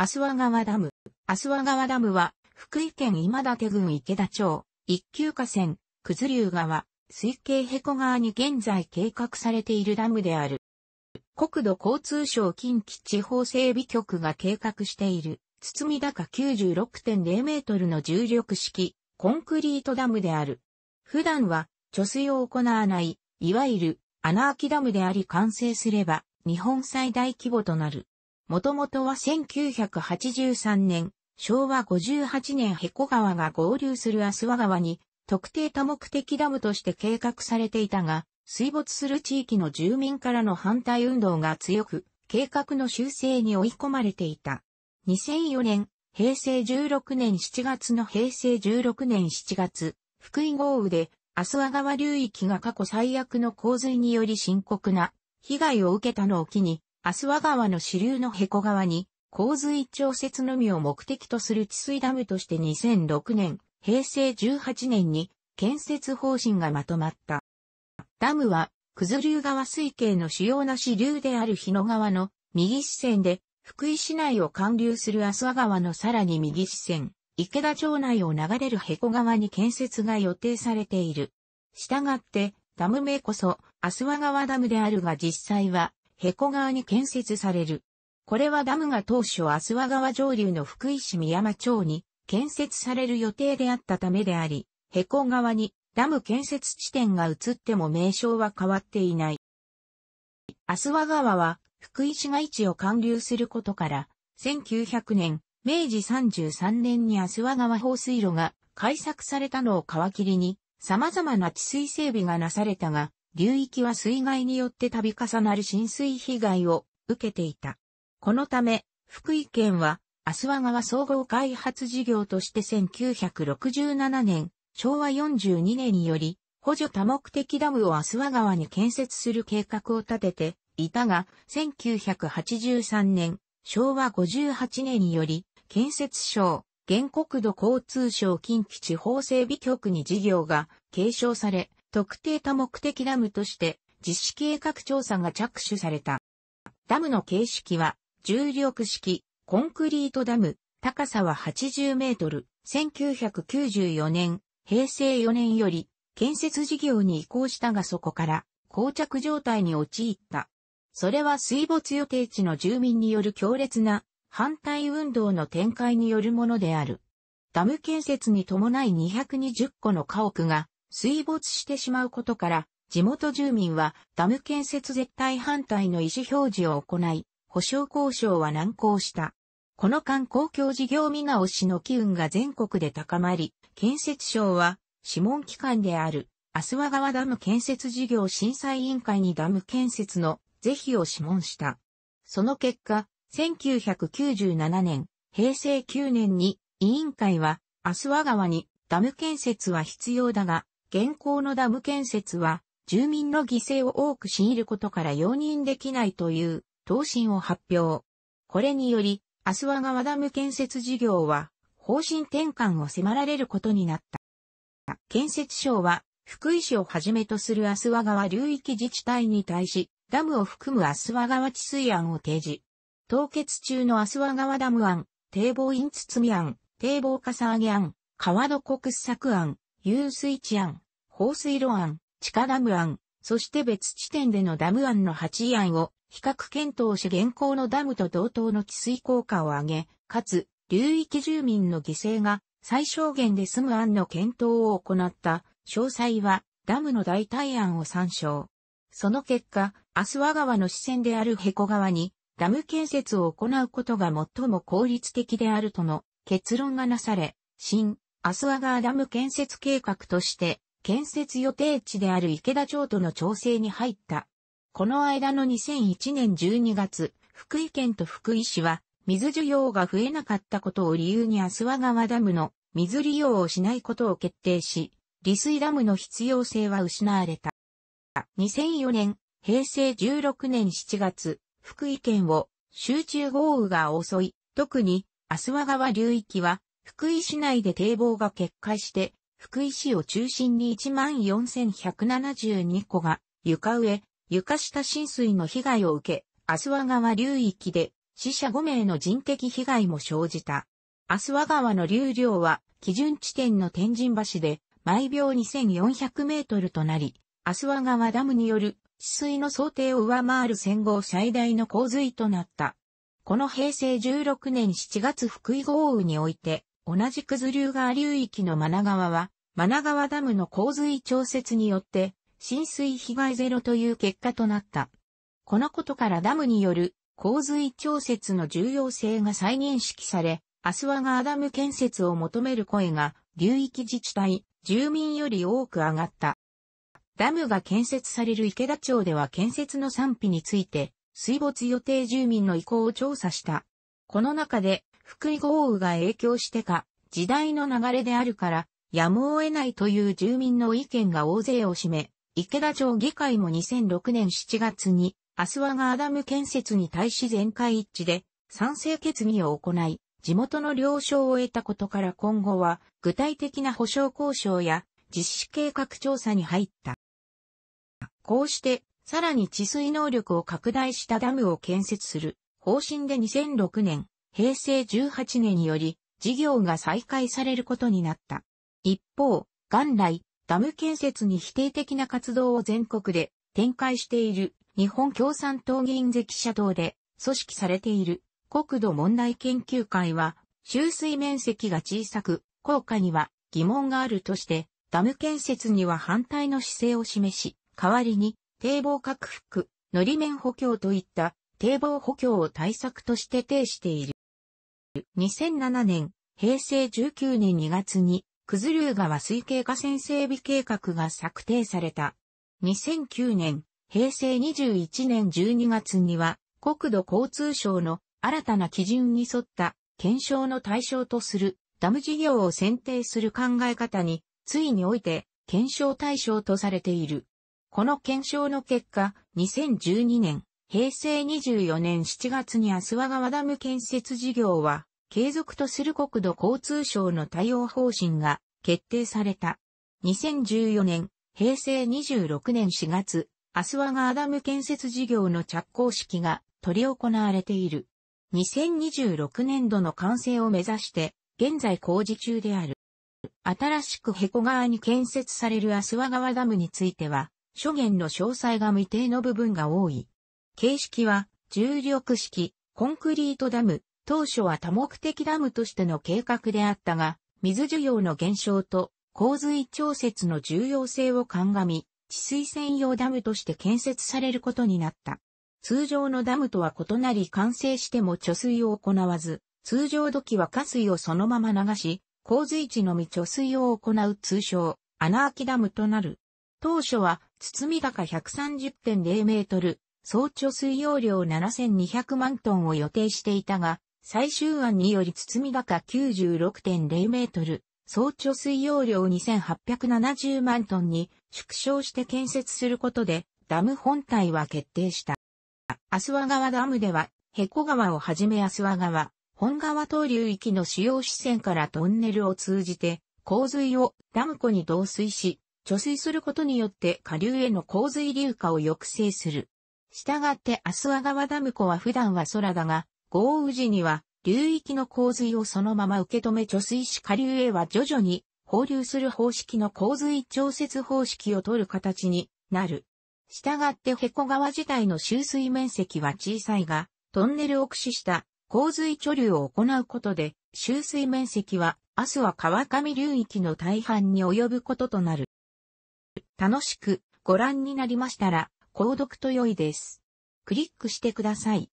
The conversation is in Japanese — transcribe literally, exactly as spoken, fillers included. アスワ川ダム。アスワ川ダムは、福井県今館郡池田町、一級河川、九頭竜川、水系へこ川に現在計画されているダムである。国土交通省近畿地方整備局が計画している、堤高 きゅうじゅうろくてんゼロ メートルの重力式、コンクリートダムである。普段は、貯水を行わない、いわゆる、穴あきダムであり完成すれば、日本最大規模となる。もともとはせんきゅうひゃくはちじゅうさんねん、昭和ごじゅうはちねんへこ川が合流する足羽川に特定多目的ダムとして計画されていたが、水没する地域の住民からの反対運動が強く、計画の修正に追い込まれていた。にせんよねん、平成じゅうろくねんしちがつの平成じゅうろくねんしちがつ、福井豪雨で足羽川流域が過去最悪の洪水により深刻な被害を受けたのを機に、足羽川の支流のへこ川に洪水調節のみを目的とする治水ダムとしてにせんろくねん、平成じゅうはちねんに建設方針がまとまった。ダムは、九頭竜川水系の主要な支流である日野川の右支線で、福井市内を貫流する足羽川のさらに右支線、池田町内を流れるへこ川に建設が予定されている。したがって、ダム名こそ足羽川ダムであるが実際は、へこ川に建設される。これはダムが当初足羽川上流の福井市美山町に建設される予定であったためであり、へこ川にダム建設地点が移っても名称は変わっていない。足羽川は福井市街地を貫流することから、せんきゅうひゃくねん、明治さんじゅうさんねんに足羽川放水路が開削されたのを皮切りに、様々な治水整備がなされたが、流域は水害によって度重なる浸水被害を受けていた。このため、福井県は、足羽川総合開発事業としてせんきゅうひゃくろくじゅうななねん、昭和よんじゅうにねんにより、補助多目的ダムを足羽川に建設する計画を立てていたが、せんきゅうひゃくはちじゅうさんねん、昭和ごじゅうはちねんにより、建設省、現国土交通省近畿地方整備局に事業が継承され、特定多目的ダムとして実施計画調査が着手された。ダムの形式は重力式コンクリートダム、高さははちじゅうメートル、せんきゅうひゃくきゅうじゅうよねん、平成よねんより建設事業に移行したがそこから膠着状態に陥った。それは水没予定地の住民による強烈な反対運動の展開によるものである。ダム建設に伴いにひゃくにじゅっこの家屋が水没してしまうことから、地元住民はダム建設絶対反対の意思表示を行い、補償交渉は難航した。この間公共事業見直しの機運が全国で高まり、建設省は、諮問機関である、足羽川ダム建設事業審査委員会にダム建設の是非を諮問した。その結果、せんきゅうひゃくきゅうじゅうななねん、平成きゅうねんに、委員会は、足羽川にダム建設は必要だが、現行のダム建設は住民の犠牲を多く強いることから容認できないという答申を発表。これにより、足羽川ダム建設事業は方針転換を迫られることになった。建設省は福井市をはじめとする足羽川流域自治体に対し、ダムを含む足羽川治水案を提示。凍結中の足羽川ダム案、堤防引堤案、堤防かさ上げ案、川床掘削案、遊水地案、放水路案、地下ダム案、そして別地点でのダム案のはちあんを比較検討し現行のダムと同等の治水効果を上げ、かつ、流域住民の犠牲が最小限で済む案の検討を行った。詳細はダムの代替案を参照。その結果、足羽川の支線であるへこ川にダム建設を行うことが最も効率的であるとの結論がなされ、新足羽川ダム建設計画として、建設予定地である池田町との調整に入った。この間のにせんいちねんじゅうにがつ、福井県と福井市は、水需要が増えなかったことを理由に足羽川ダムの水利用をしないことを決定し、利水ダムの必要性は失われた。にせんよねん、平成じゅうろくねんしちがつ、福井県を集中豪雨が襲い、特に足羽川流域は、福井市内で堤防が決壊して、福井市を中心に いちまんよんせんひゃくななじゅうにこが床上、床下浸水の被害を受け、足羽川流域で死者ごめいの人的被害も生じた。アスワ川の流量は基準地点の天神橋で毎秒にせんよんひゃくメートルとなり、アスワ川ダムによる治水の想定を上回る戦後最大の洪水となった。このへいせいじゅうろくねんしちがつ福井豪雨において、同じ九頭竜川流域の真名川は、真名川ダムの洪水調節によって、浸水被害ゼロという結果となった。このことからダムによる洪水調節の重要性が再認識され、アスワ川ダム建設を求める声が、流域自治体、住民より多く上がった。ダムが建設される池田町では建設の賛否について、水没予定住民の意向を調査した。この中で、福井豪雨が影響してか、時代の流れであるから、やむを得ないという住民の意見が大勢を占め、池田町議会もにせんろくねんしちがつに、アスワ川ダム建設に対し全会一致で、賛成決議を行い、地元の了承を得たことから今後は、具体的な補償交渉や、実施計画調査に入った。こうして、さらに治水能力を拡大したダムを建設する方針でにせんろくねん、へいせいじゅうはちねんより事業が再開されることになった。一方、元来、ダム建設に否定的な活動を全国で展開している日本共産党議員関社頭で組織されている国土問題研究会は、集水面積が小さく、効果には疑問があるとして、ダム建設には反対の姿勢を示し、代わりに、堤防拡幅、のり面補強といった堤防補強を対策として提している。にせんななねん、へいせいじゅうきゅうねんにがつに、九頭竜川水系河川整備計画が策定された。にせんきゅうねん、へいせいにじゅういちねんじゅうにがつには、国土交通省の新たな基準に沿った検証の対象とするダム事業を選定する考え方に、ついにおいて検証対象とされている。この検証の結果、にせんじゅうにねん、へいせいにじゅうよねんしちがつにアスワ川ダム建設事業は、継続とする国土交通省の対応方針が決定された。にせんじゅうよねん、へいせいにじゅうろくねんしがつ、アスワ川ダム建設事業の着工式が執り行われている。にせんにじゅうろくねんどの完成を目指して、現在工事中である。新しくへこ川に建設されるアスワ川ダムについては、諸言の詳細が未定の部分が多い。形式は、重力式、コンクリートダム、当初は多目的ダムとしての計画であったが、水需要の減少と洪水調節の重要性を鑑み、治水専用ダムとして建設されることになった。通常のダムとは異なり完成しても貯水を行わず、通常時は下水をそのまま流し、洪水時のみ貯水を行う通称、穴あきダムとなる。当初は、堤高 ひゃくさんじゅってんれいメートル、総貯水容量ななせんにひゃくまんトンを予定していたが、最終案により堤高 きゅうじゅうろくてんれいメートル、総貯水容量にせんはっぴゃくななじゅうまんトンに縮小して建設することで、ダム本体は決定した。アスワ川ダムでは、へこ川をはじめアスワ川、本川等流域の主要支線からトンネルを通じて、洪水をダム湖に導水し、貯水することによって下流への洪水流下を抑制する。したがってアスワ川ダム湖は普段は空だが、豪雨時には流域の洪水をそのまま受け止め貯水し下流へは徐々に放流する方式の洪水調節方式を取る形になる。したがってへこ川自体の集水面積は小さいが、トンネルを駆使した洪水貯留を行うことで、集水面積はアスワ川上流域の大半に及ぶこととなる。楽しくご覧になりましたら、購読と良いです。クリックしてください。